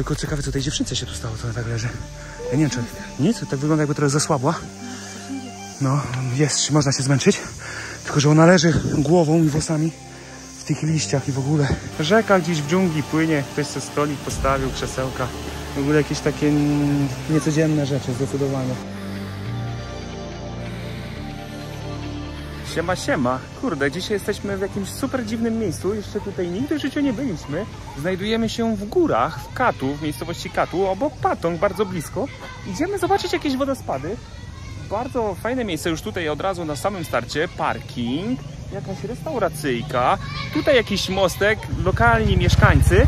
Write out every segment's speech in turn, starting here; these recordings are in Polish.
Tylko ciekawe, co tej dziewczynce się tu stało, to tak leży. Ja nie wiem, czy nic, tak wygląda, jakby trochę zasłabła. No, jest, można się zmęczyć. Tylko że ona leży głową i włosami w tych liściach i w ogóle. Rzeka gdzieś w dżungli płynie, ktoś sobie stolik postawił, krzesełka. W ogóle jakieś takie niecodzienne rzeczy, zdecydowanie. Siema, siema. Kurde, dzisiaj jesteśmy w jakimś super dziwnym miejscu. Jeszcze tutaj nigdy w życiu nie byliśmy. Znajdujemy się w górach, w Kathu, w miejscowości Kathu, obok Patong, bardzo blisko. Idziemy zobaczyć jakieś wodospady. Bardzo fajne miejsce już tutaj od razu na samym starcie. Parking, jakaś restauracyjka, tutaj jakiś mostek, lokalni mieszkańcy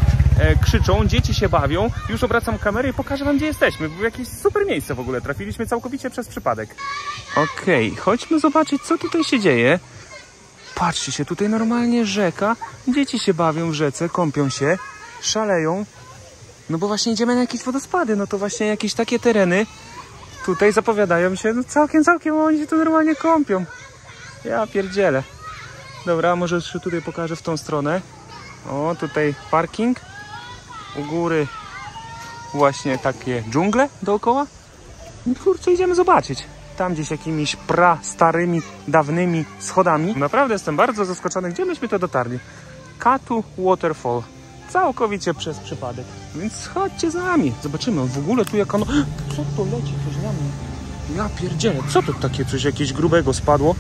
krzyczą, dzieci się bawią. Już obracam kamerę i pokażę wam, gdzie jesteśmy. Było jakieś super miejsce w ogóle, trafiliśmy całkowicie przez przypadek. Okej, chodźmy zobaczyć, co tutaj się dzieje. Patrzcie się, tutaj normalnie rzeka, dzieci się bawią w rzece, kąpią się, szaleją. No bo właśnie idziemy na jakieś wodospady, no to właśnie jakieś takie tereny tutaj zapowiadają się, no całkiem, oni się tu normalnie kąpią. Ja pierdzielę. Dobra, może jeszcze tutaj pokażę w tą stronę. O, tutaj parking. U góry właśnie takie dżungle dookoła. No kurczę, idziemy zobaczyć. Tam gdzieś jakimiś prastarymi, dawnymi schodami. Naprawdę jestem bardzo zaskoczony, gdzie myśmy to dotarli. Kathu Waterfall. Całkowicie przez przypadek. Więc chodźcie z nami. Zobaczymy w ogóle tu jak ono... Co to leci? Coś na mnie. Ja pierdzielę. Co to takie coś jakieś grubego spadło?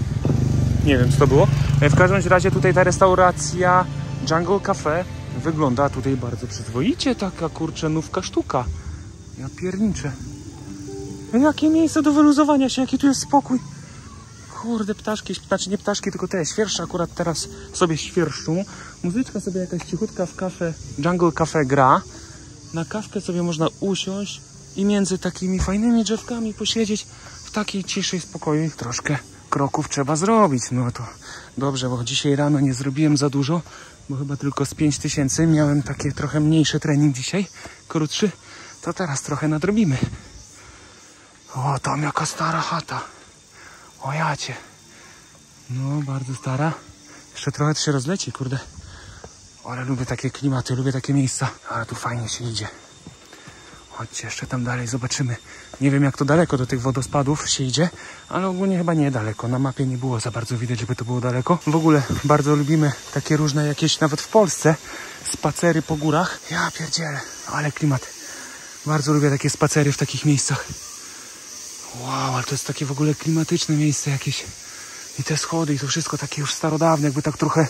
Nie wiem, co to było. W każdym razie tutaj ta restauracja Jungle Cafe wygląda tutaj bardzo przyzwoicie. Taka kurczę nówka sztuka. Ja pierniczę. Jakie miejsce do wyluzowania się, jaki tu jest spokój. Kurde, ptaszki, znaczy nie ptaszki, tylko te świerszcze akurat teraz sobie świerszczą. Muzyczka sobie jakaś cichutka w kafe, Jungle Cafe gra. Na kawkę sobie można usiąść i między takimi fajnymi drzewkami posiedzieć w takiej ciszy i spokoju. Troszkę kroków trzeba zrobić. No to dobrze, bo dzisiaj rano nie zrobiłem za dużo, bo chyba tylko z 5000. Miałem takie trochę mniejszy trening dzisiaj, krótszy. To teraz trochę nadrobimy. O, tam jaka stara chata. O jacie. No, bardzo stara. Jeszcze trochę to się rozleci, kurde. Ale lubię takie klimaty, lubię takie miejsca. Ale tu fajnie się idzie. Chodźcie, jeszcze tam dalej zobaczymy. Nie wiem, jak to daleko do tych wodospadów się idzie, ale ogólnie chyba niedaleko. Na mapie nie było za bardzo widać, żeby to było daleko. W ogóle bardzo lubimy takie różne jakieś, nawet w Polsce, spacery po górach. Ja pierdzielę, ale klimat. Bardzo lubię takie spacery w takich miejscach. Wow, ale to jest takie w ogóle klimatyczne miejsce jakieś. I te schody, i to wszystko takie już starodawne, jakby tak trochę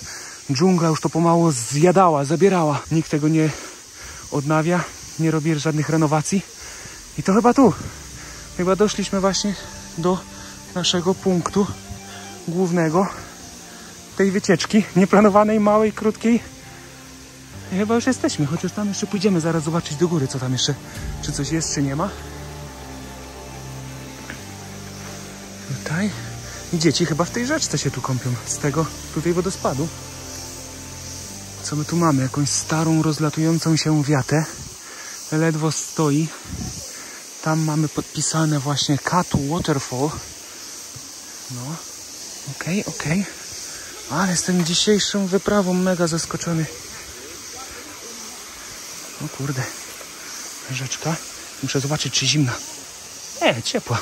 dżungla już to pomału zjadała, zabierała. Nikt tego nie odnawia, nie robi żadnych renowacji. I to chyba tu. Chyba doszliśmy właśnie do naszego punktu głównego tej wycieczki, nieplanowanej, małej, krótkiej. I chyba już jesteśmy, chociaż tam jeszcze pójdziemy zaraz zobaczyć do góry, co tam jeszcze, czy coś jest, czy nie ma. Tutaj. I dzieci chyba w tej rzeczce się tu kąpią, z tego tutaj wodospadu. Co my tu mamy? Jakąś starą, rozlatującą się wiatę. Ledwo stoi. Tam mamy podpisane właśnie Kathu Waterfall. No, okej. Ale z tym dzisiejszą wyprawą mega zaskoczony. O kurde. Rzeczka. Muszę zobaczyć, czy zimna. Nie, ciepła.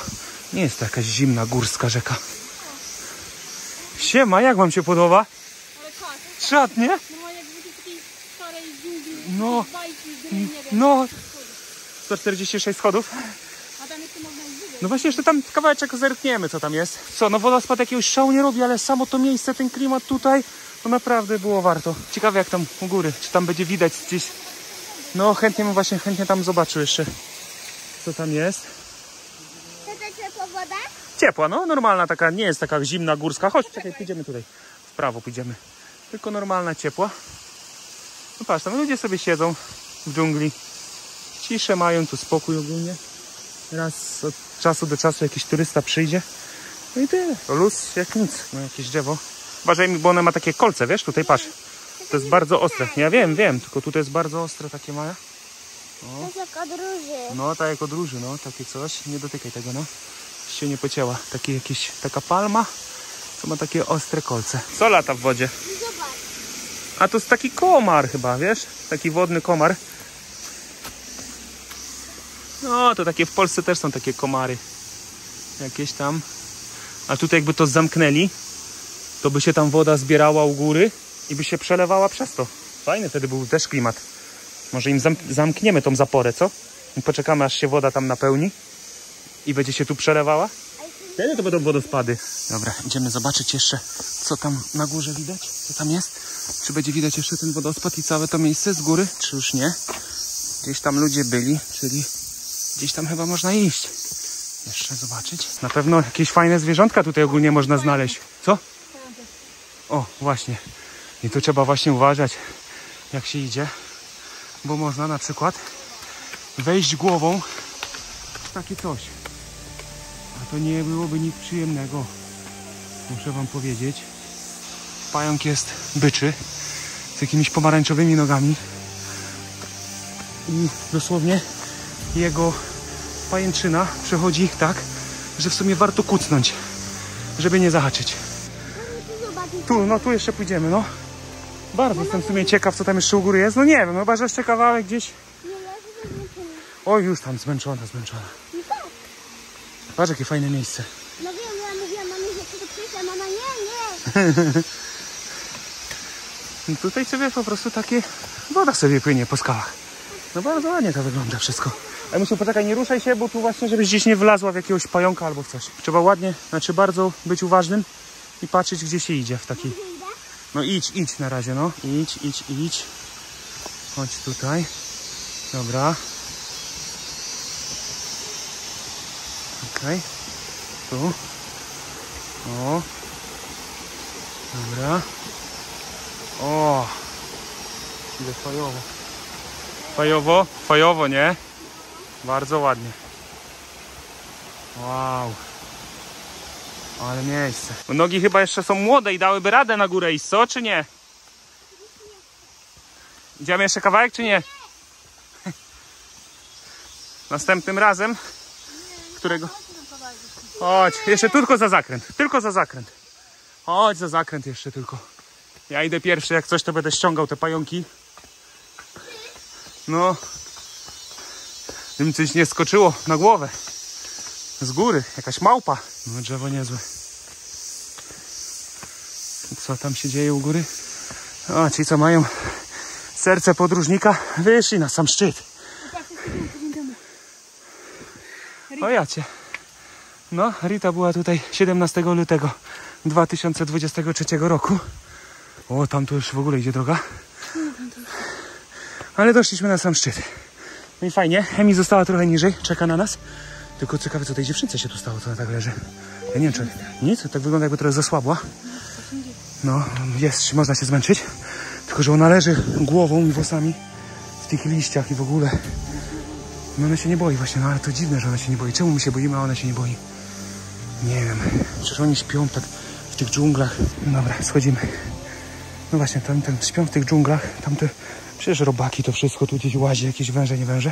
Nie jest to jakaś zimna, górska rzeka. Siema, jak wam się podoba? Czad, nie? No, no. 146 schodów. No właśnie, jeszcze tam kawałeczek zerkniemy, co tam jest. Co, no wodospad jakiegoś szału nie robi, ale samo to miejsce, ten klimat tutaj, no naprawdę było warto. Ciekawe jak tam u góry, czy tam będzie widać gdzieś. No chętnie bym właśnie, chętnie tam zobaczył jeszcze, co tam jest. Ciepła, no normalna taka, nie jest taka zimna, górska. Chodź, czekaj, pójdziemy tutaj. W prawo pójdziemy. Tylko normalna, ciepła. No patrz, tam ludzie sobie siedzą w dżungli. Ciszę mają, tu spokój ogólnie. Raz od czasu do czasu jakiś turysta przyjdzie. No i tyle. Luz jak nic. No jakieś drzewo. Uważaj mi, bo one ma takie kolce, wiesz? Tutaj patrz. To jest bardzo ostre. Ja wiem, tylko tutaj jest bardzo ostre takie maja. No. Tak jak od róży. No, tak jak od róży, no. Takie coś. Nie dotykaj tego, no. Się nie pocięła. Taki, jakiś, taka palma, co ma takie ostre kolce. Co lata w wodzie? A to jest taki komar chyba, wiesz? Taki wodny komar. No, to takie w Polsce też są takie komary. Jakieś tam. A tutaj jakby to zamknęli, to by się tam woda zbierała u góry i by się przelewała przez to. Fajny wtedy był też klimat. Może im zamkniemy tą zaporę, co? I poczekamy, aż się woda tam napełni i będzie się tu przelewała. Wtedy to będą wodospady. Dobra, idziemy zobaczyć jeszcze, co tam na górze widać, co tam jest. Czy będzie widać jeszcze ten wodospad i całe to miejsce z góry, czy już nie. Gdzieś tam ludzie byli, czyli gdzieś tam chyba można iść. Jeszcze zobaczyć. Na pewno jakieś fajne zwierzątka tutaj ogólnie można znaleźć. Co? O, właśnie. I tu trzeba właśnie uważać, jak się idzie. Bo można na przykład wejść głową w takie coś. A to nie byłoby nic przyjemnego. Muszę wam powiedzieć. Pająk jest byczy. Z jakimiś pomarańczowymi nogami. I dosłownie jego pajęczyna przechodzi tak, że w sumie warto kucnąć, żeby nie zahaczyć. Tu, no tu jeszcze pójdziemy, no. Bardzo jestem w sumie ciekaw, co tam jeszcze u góry jest. No nie wiem, chyba że jeszcze kawałek gdzieś. Oj, już tam zmęczona. Patrz, jakie fajne miejsce. No wiem, ja mówiłam mamie, że tu przyjdę, a mama nie. No tutaj sobie po prostu takie woda sobie płynie po skałach. No bardzo ładnie to wygląda wszystko. Ale musimy poczekaj, nie ruszaj się, bo tu właśnie, żebyś gdzieś nie wlazła w jakiegoś pająka albo w coś. Trzeba ładnie, znaczy bardzo być uważnym i patrzeć, gdzie się idzie w taki. No idź na razie, no. Idź. Chodź tutaj. Dobra. Okej. Tu. O. Dobra. O. Idę fajowo. Fajowo, nie? Bardzo ładnie. Wow. Ale miejsce. Nogi chyba jeszcze są młode i dałyby radę na górę iść, co? Czy nie? Idziemy jeszcze kawałek, czy nie? Następnym razem? Którego? Chodź, jeszcze tylko za zakręt. Chodź za zakręt jeszcze tylko. Ja idę pierwszy, jak coś to będę ściągał te pająki. No. Gdyby coś nie skoczyło na głowę. Z góry, jakaś małpa. No drzewo niezłe. Co tam się dzieje u góry? A ci co mają serce podróżnika wyszli na sam szczyt. O ja cię. No, Rita była tutaj 17 lutego 2023 roku. O, tam tu już w ogóle idzie droga. Ale doszliśmy na sam szczyt. No i fajnie, Emi została trochę niżej, czeka na nas. Tylko ciekawe, co tej dziewczynce się tu stało, co ona tak leży. Ja nie wiem, czy nic, tak wygląda, jakby trochę zasłabła. No, jest, można się zmęczyć. Tylko że ona leży głową i włosami w tych liściach i w ogóle. No ona się nie boi właśnie, no ale to dziwne, że ona się nie boi. Czemu my się boimy, a ona się nie boi? Nie wiem, przecież oni śpią tak w tych dżunglach. Dobra, schodzimy. No właśnie, tam śpią w tych dżunglach, tamte przecież robaki to wszystko, tu gdzieś łazi, jakieś węże, nie węże.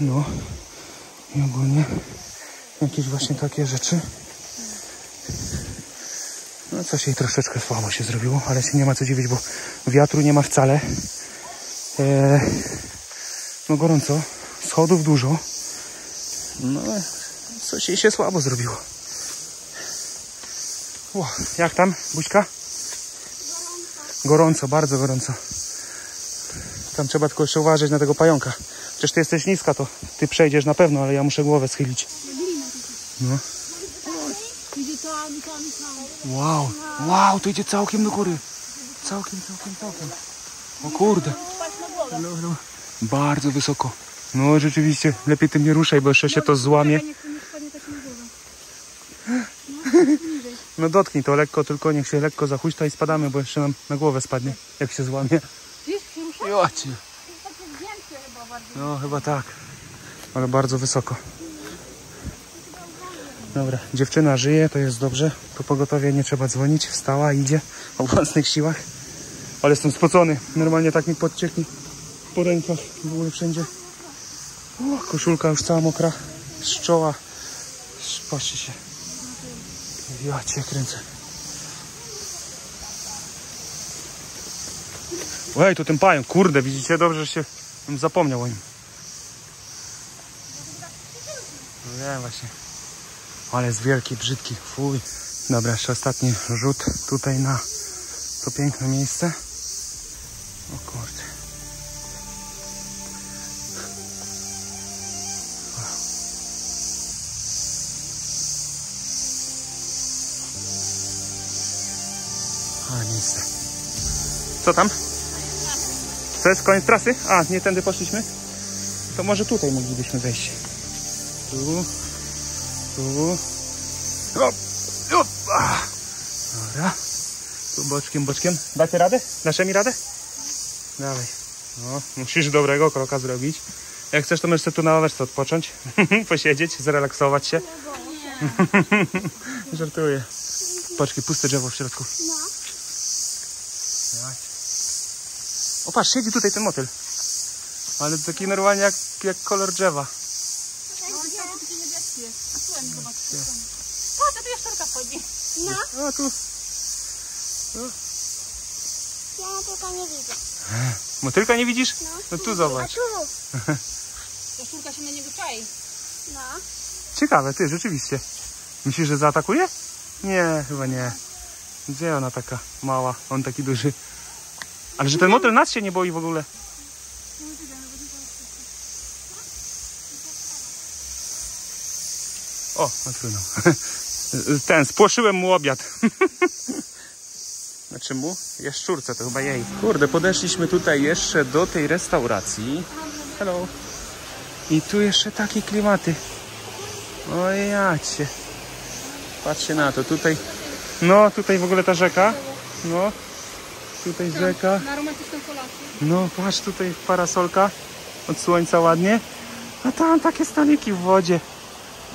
No. I ogólnie jakieś właśnie takie rzeczy. No coś jej troszeczkę słabo się zrobiło, ale się nie ma co dziwić, bo wiatru nie ma wcale. No gorąco, schodów dużo. No ale coś jej się słabo zrobiło. O, jak tam, Buźka? Gorąco, bardzo gorąco. Tam trzeba tylko jeszcze uważać na tego pająka. Przecież ty jesteś niska, to ty przejdziesz na pewno, ale ja muszę głowę schylić. No. Wow, to idzie całkiem do góry. Całkiem. O kurde. Bardzo wysoko. No rzeczywiście, lepiej tym nie ruszaj, bo jeszcze się to złamie. No dotknij to lekko, tylko niech się lekko zachuśta i spadamy, bo jeszcze nam na głowę spadnie, jak się złamie. No chyba tak, ale bardzo wysoko. Dobra, dziewczyna żyje, to jest dobrze. Po pogotowie nie trzeba dzwonić, wstała, idzie o własnych siłach. Ale jestem spocony, normalnie tak mi podcieknie po rękach, w ogóle wszędzie. O, koszulka już cała mokra, z czoła. Patrzcie się. Ja cię kręcę. Ej, to ten pająk, kurde, widzicie? Dobrze, że się zapomniał o nim. No wiem właśnie. Ale jest wielki, brzydki. Fuj. Dobra, jeszcze ostatni rzut tutaj na to piękne miejsce. O kurde. Ale miejsce. Co tam? Co jest? Koniec trasy? A, nie tędy poszliśmy? To może tutaj moglibyśmy wejść. Tu. Dobra. Tu boczkiem. Dacie radę? Dasz mi radę? Dawaj. No, musisz dobrego kroka zrobić. Jak chcesz, to możesz sobie tu na ławeczce odpocząć. Posiedzieć, zrelaksować się. Żartuję. Boczki, puste drzewo w środku. O, patrz, siedzi tutaj ten motyl. Ale taki normalnie jak kolor drzewa. O, to tu jaszczurka wchodzi. No. O, tu. O. Ja motylka nie widzę. Motylka nie widzisz? No. No tu zobacz. A tu. Jaszczurka się na niego czai. No. Ciekawe, ty, rzeczywiście. Myślisz, że zaatakuje? Nie, chyba nie. Gdzie ona taka mała? On taki duży. Ale że ten motyl nas się nie boi w ogóle. O, odpłynął. Ten, spłoszyłem mu obiad. Znaczy mu? Jaszczurce, to chyba jej. Kurde, podeszliśmy tutaj jeszcze do tej restauracji. Hello. I tu jeszcze takie klimaty. O jacie. Patrzcie na to, tutaj. No, tutaj w ogóle ta rzeka. No. Tutaj rzeka. Na romantyczną kolację. No, patrz, tutaj parasolka. Od słońca ładnie. A tam takie stoliki w wodzie.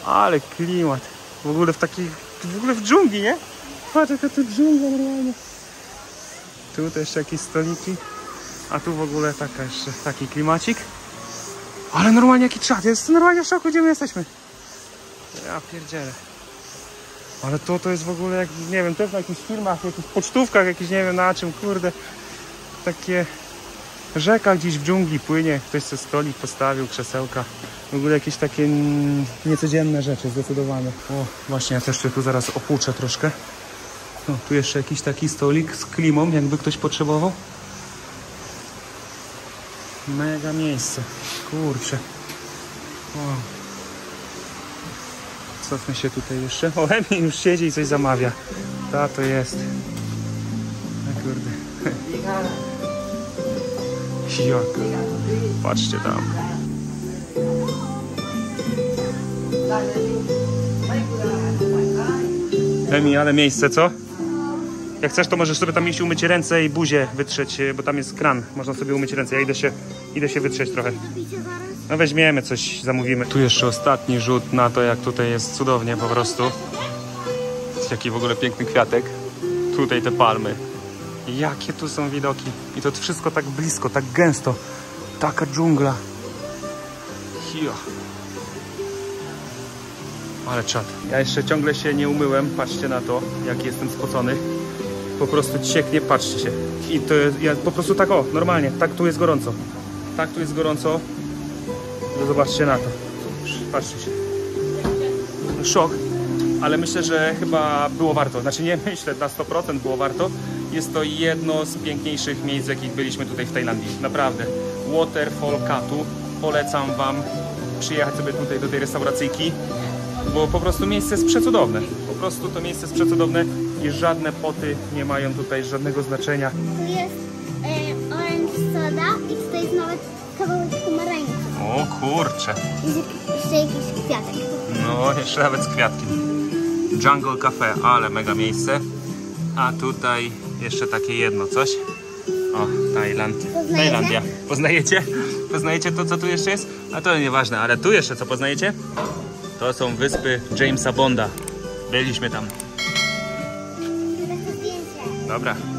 Ale klimat. W ogóle w dżungli, nie? Patrz, jaka tu dżungla normalnie. Tu też jakieś stoliki. A tu w ogóle taki klimacik. Ale normalnie jaki czad. Ja jestem normalnie w szoku, gdzie my jesteśmy. Ja pierdzielę. Ale to jest w ogóle jak, nie wiem, też na jakichś filmach, jakichś pocztówkach, jakichś nie wiem na czym, kurde. Takie rzeka gdzieś w dżungli płynie. Ktoś sobie stolik postawił, krzesełka. W ogóle jakieś takie niecodzienne rzeczy, zdecydowane. O, właśnie, ja też się tu zaraz opłuczę troszkę. No, tu jeszcze jakiś taki stolik z klimą, jakby ktoś potrzebował. Mega miejsce. Kurczę. O. Cofnę się tutaj jeszcze. O, Emi już siedzi i coś zamawia. Ta to jest. A kurde. Jak. Patrzcie tam. Emi, ale miejsce, co? Jak chcesz, to możesz sobie tam iść umyć ręce i buzię wytrzeć, bo tam jest kran. Można sobie umyć ręce. Ja idę się wytrzeć trochę. No weźmiemy coś, zamówimy. Tu jeszcze ostatni rzut na to, jak tutaj jest cudownie po prostu. Jaki w ogóle piękny kwiatek. Tutaj te palmy. Jakie tu są widoki. I to wszystko tak blisko, tak gęsto. Taka dżungla. Hio. Ale czad. Ja jeszcze ciągle się nie umyłem. Patrzcie na to, jak jestem spocony. Po prostu cieknie, patrzcie się. I to ja po prostu tak o, normalnie. Tak tu jest gorąco. Tak tu jest gorąco. No zobaczcie na to. Patrzcie się. Szok. Ale myślę, że chyba było warto. Znaczy nie myślę, na 100% było warto. Jest to jedno z piękniejszych miejsc, w jakich byliśmy tutaj w Tajlandii. Naprawdę. Waterfall Kathu. Polecam wam przyjechać sobie tutaj do tej restauracyjki. Bo po prostu miejsce jest przecudowne. Po prostu to miejsce jest przecudowne i żadne poty nie mają tutaj żadnego znaczenia. Tu jest orange soda i tutaj jest nawet kawałek pomarańczy. O kurcze. Jeszcze jakiś kwiatek. No, jeszcze nawet z kwiatkiem. Jungle Cafe, ale mega miejsce. A tutaj jeszcze takie jedno coś. O, Tajland. Tajlandia. Poznajecie? Poznajecie to, co tu jeszcze jest? A to nieważne, ale tu jeszcze co poznajecie? To są wyspy Jamesa Bonda. Byliśmy tam. Dobra.